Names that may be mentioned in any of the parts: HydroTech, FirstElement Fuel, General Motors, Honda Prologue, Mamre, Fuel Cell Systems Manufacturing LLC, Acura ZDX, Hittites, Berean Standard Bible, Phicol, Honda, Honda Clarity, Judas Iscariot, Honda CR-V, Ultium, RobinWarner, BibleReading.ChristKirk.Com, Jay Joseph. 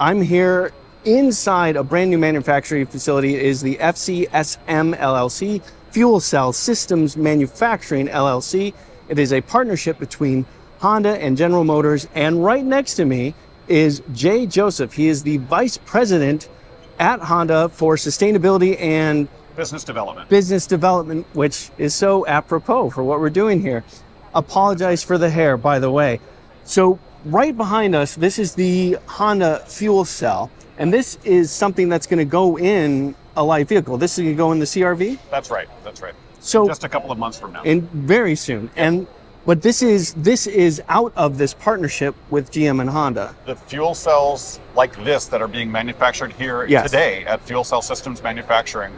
I'm here inside a brand new manufacturing facility. It is the FCSM LLC, Fuel Cell Systems Manufacturing LLC. It is a partnership between Honda and General Motors. And right next to me is Jay Joseph. He is the vice president at Honda for sustainability and business development, which is so apropos for what we're doing here. Apologize for the hair, by the way. So right behind us, this is the Honda fuel cell, and this is something that's going to go in a light vehicle. This is going to go in the CRV. That's right. So just a couple of months from now, and very soon. Yeah. And but this is out of this partnership with GM and Honda. The fuel cells like this that are being manufactured here today at Fuel Cell Systems Manufacturing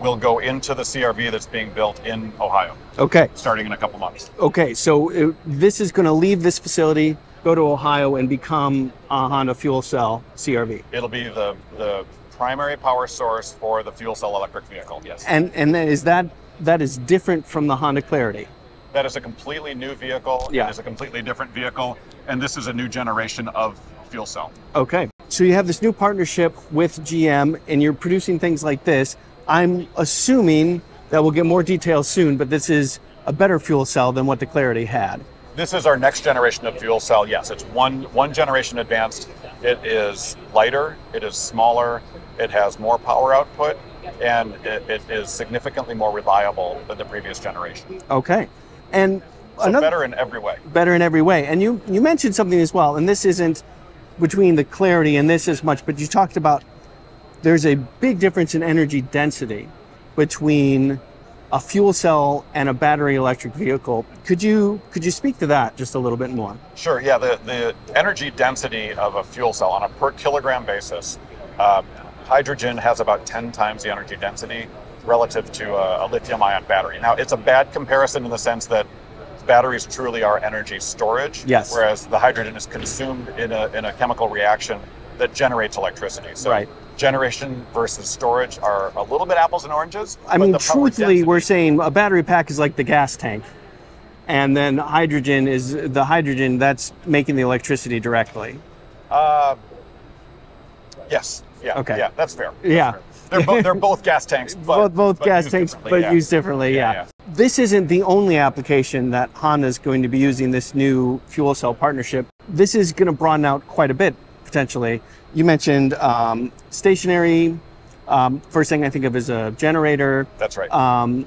will go into the CRV that's being built in Ohio. Okay. Starting in a couple months. Okay, so this is going to leave this facility, go to Ohio, and become a Honda fuel cell CRV. It'll be the primary power source for the fuel cell electric vehicle, yes. And that is different from the Honda Clarity. That is a completely new vehicle. Yeah. It is a completely different vehicle. And this is a new generation of fuel cell. Okay. So you have this new partnership with GM and you're producing things like this. I'm assuming that we'll get more details soon, but this is a better fuel cell than what the Clarity had. This is our next generation of fuel cell. Yes, it's one generation advanced. It is lighter, it is smaller, it has more power output, and it is significantly more reliable than the previous generation. Okay. And so better in every way. Better in every way. And you mentioned something as well, and this isn't between the Clarity and this as much, but you talked about there's a big difference in energy density between a fuel cell and a battery electric vehicle. Could you speak to that just a little bit more? Sure, yeah. The energy density of a fuel cell on a per kilogram basis, hydrogen has about 10 times the energy density relative to a lithium-ion battery. Now, it's a bad comparison in the sense that batteries truly are energy storage, whereas the hydrogen is consumed in a chemical reaction that generates electricity. So generation versus storage are a little bit apples and oranges. I mean, truthfully, we're saying a battery pack is like the gas tank, and then hydrogen is the hydrogen that's making the electricity directly. Yes. Yeah. Okay. Yeah, that's fair. Yeah. That's fair. They're both gas tanks, but used differently. Yeah. This isn't the only application that Honda is going to be using this new fuel cell partnership. This is going to broaden out quite a bit potentially. You mentioned stationary. First thing I think of is a generator. That's right.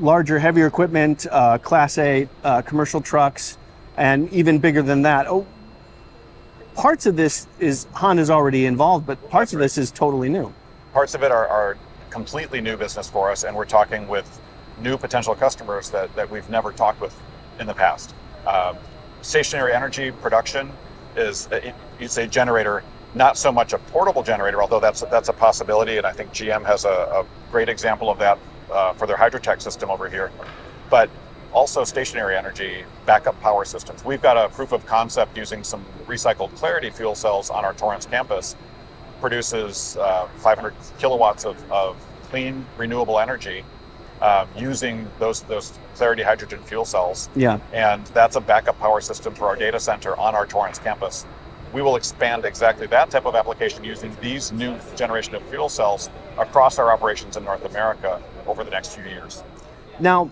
Larger, heavier equipment, Class A commercial trucks, and even bigger than that. Oh, parts of this is Honda's already involved, but parts of this is totally new. Parts of it are completely new business for us, and we're talking with new potential customers that we've never talked with in the past. Stationary energy production is, it's a generator, not so much a portable generator, although that's a possibility, and I think GM has a great example of that for their HydroTech system over here, but also stationary energy backup power systems. We've got a proof of concept using some recycled Clarity fuel cells on our Torrance campus. Produces 500 kilowatts of clean renewable energy using those Clarity hydrogen fuel cells. Yeah. And that's a backup power system for our data center on our Torrance campus. We will expand exactly that type of application using these new generation of fuel cells across our operations in North America over the next few years. Now,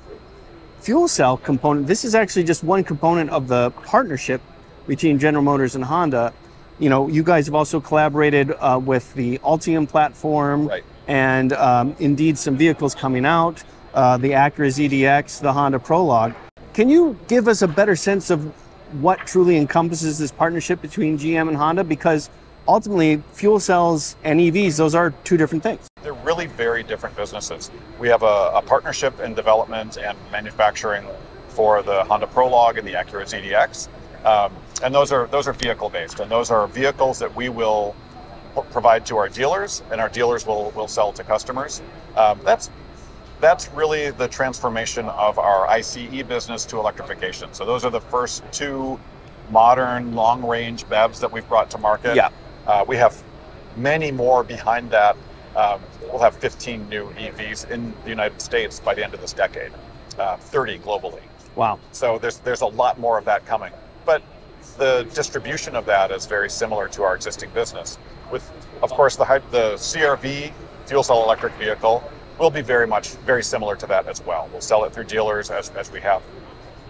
fuel cell component, this is actually just one component of the partnership between General Motors and Honda. You know, you guys have also collaborated with the Ultium platform, and indeed some vehicles coming out, the Acura ZDX, the Honda Prologue. Can you give us a better sense of what truly encompasses this partnership between GM and Honda? Because ultimately, fuel cells and EVs, those are two different things. They're really very different businesses. We have a partnership in development and manufacturing for the Honda Prologue and the Acura ZDX. And those are vehicle based, and those are vehicles that we will provide to our dealers, and our dealers will sell to customers. That's really the transformation of our ICE business to electrification. So those are the first two modern long range BEVs that we've brought to market. Yeah. We have many more behind that. We'll have 15 new EVs in the United States by the end of this decade, 30 globally. Wow. So there's a lot more of that coming. But the distribution of that is very similar to our existing business. With, of course, the CRV, fuel cell electric vehicle, will be very similar to that as well. We'll sell it through dealers as we have.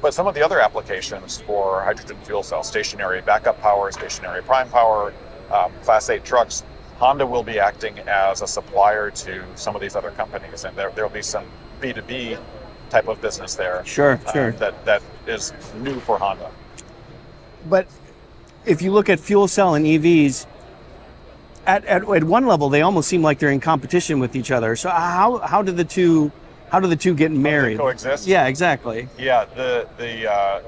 But some of the other applications for hydrogen fuel cells, stationary backup power, stationary prime power, Class 8 trucks, Honda will be acting as a supplier to some of these other companies, and there'll be some B2B type of business there. Sure, sure. That is new for Honda. But if you look at fuel cell and EVs, at one level they almost seem like they're in competition with each other. So how do the two get married? How do they coexist? Yeah, exactly. Yeah, the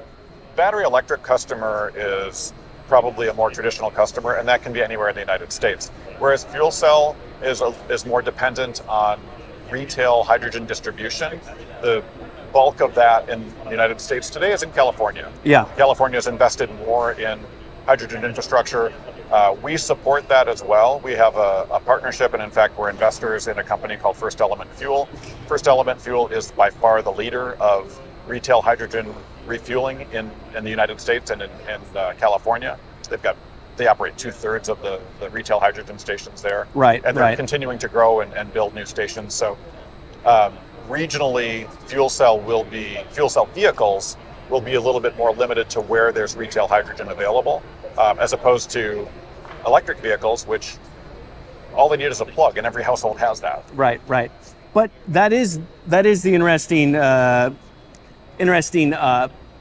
battery electric customer is probably a more traditional customer, and that can be anywhere in the United States. Whereas fuel cell is more dependent on retail hydrogen distribution. The bulk of that in the United States today is in California. Yeah. California has invested more in hydrogen infrastructure. We support that as well. We have a partnership, and in fact, we're investors in a company called FirstElement Fuel. FirstElement Fuel is by far the leader of retail hydrogen refueling in the United States and in California. They operate 2/3 of the retail hydrogen stations there. Right, and they're continuing to grow and build new stations. So regionally, fuel cell vehicles will be a little bit more limited to where there's retail hydrogen available, as opposed to electric vehicles, which all they need is a plug, and every household has that. Right, right. But that is the interesting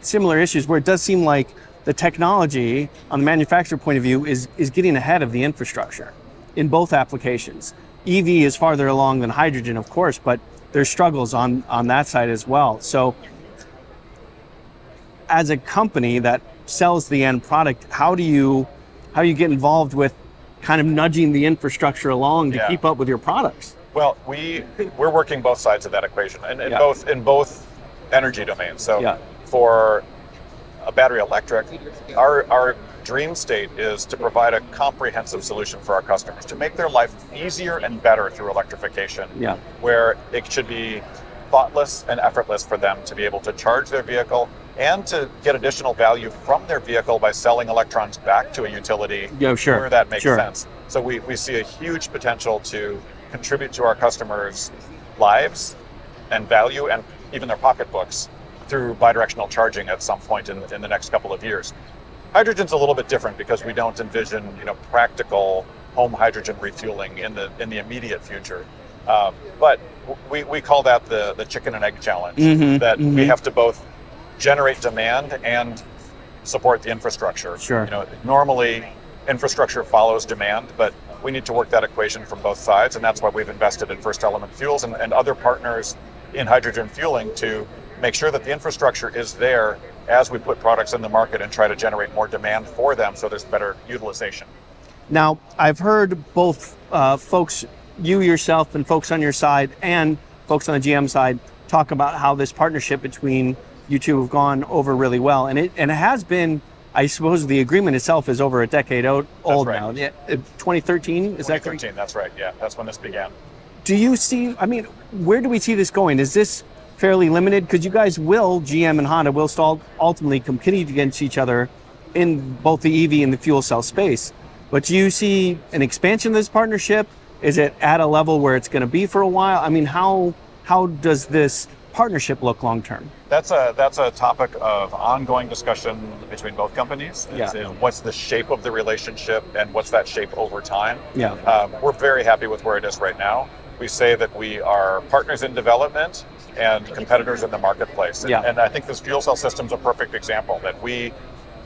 similar issues, where it does seem like the technology on the manufacturer point of view is getting ahead of the infrastructure in both applications. EV is farther along than hydrogen, of course, but there's struggles on that side as well. So as a company that sells the end product, how do you get involved with kind of nudging the infrastructure along to keep up with your products? Well, we're working both sides of that equation, and in both energy domains. So for a battery electric, our dream state is to provide a comprehensive solution for our customers to make their life easier and better through electrification, where it should be thoughtless and effortless for them to be able to charge their vehicle and to get additional value from their vehicle by selling electrons back to a utility where that makes sense. So we see a huge potential to contribute to our customers' lives and value and even their pocketbooks through bidirectional charging at some point in the next couple of years. Hydrogen's a little bit different because we don't envision practical home hydrogen refueling in the immediate future. But we call that the chicken and egg challenge, we have to both generate demand and support the infrastructure. Sure. Normally infrastructure follows demand, but we need to work that equation from both sides, and that's why we've invested in FirstElement Fuels and other partners in hydrogen fueling to make sure that the infrastructure is there as we put products in the market and try to generate more demand for them so there's better utilization. Now, I've heard both folks, you yourself and folks on your side and folks on the GM side, talk about how this partnership between you two have gone over really well. And it has been, I suppose the agreement itself is over a decade old now. Yeah, 2013, is that correct? 2013, that's right, yeah, that's when this began. Do you see, where do we see this going? Is this fairly limited? Because you guys will, GM and Honda, will ultimately compete against each other in both the EV and the fuel cell space. But do you see an expansion of this partnership? Is it at a level where it's going to be for a while? How does this partnership look long term? That's a topic of ongoing discussion between both companies. What's the shape of the relationship and what's that shape over time? Yeah. We're very happy with where it is right now. We say that we are partners in development and competitors in the marketplace. And I think this fuel cell system's a perfect example that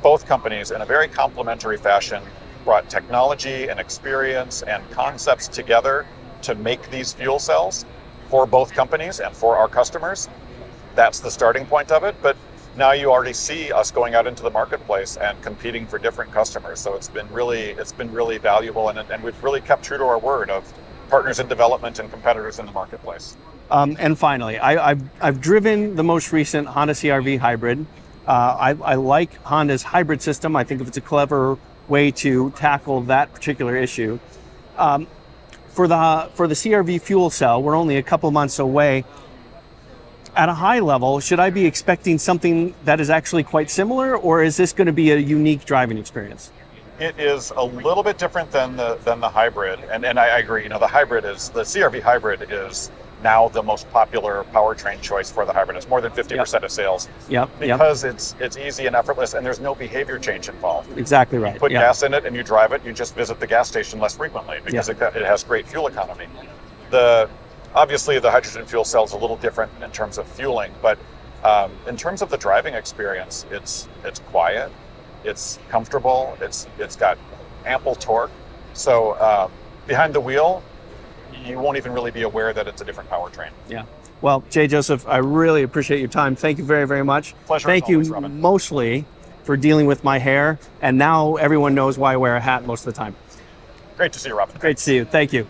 both companies in a very complementary fashion brought technology and experience and concepts together to make these fuel cells for both companies and for our customers. That's the starting point of it, but now you already see us going out into the marketplace and competing for different customers. So it's been really valuable, and we've really kept true to our word of partners in development and competitors in the marketplace. And finally, I've driven the most recent Honda CR-V hybrid. I like Honda's hybrid system. I think it's a clever way to tackle that particular issue. For the CR-V fuel cell, we're only a couple months away. At a high level, should I be expecting something that is actually quite similar, or is this going to be a unique driving experience? It is a little bit different than the hybrid, and I agree. You know, the hybrid is, the CR-V hybrid is now the most popular powertrain choice for the hybrid. It's more than 50% of sales. Because it's easy and effortless, and there's no behavior change involved. Exactly right. You put gas in it and you drive it. You just visit the gas station less frequently because it has great fuel economy. Obviously, the hydrogen fuel cell is a little different in terms of fueling, but in terms of the driving experience, it's quiet, it's comfortable, it's got ample torque. So behind the wheel, you won't even really be aware that it's a different powertrain. Yeah. Well, Jay Joseph, I really appreciate your time. Thank you very, very much. Pleasure. Thank you always, Robin, mostly for dealing with my hair, and now everyone knows why I wear a hat most of the time. Great to see you, Robin. Great to see you. Thank you.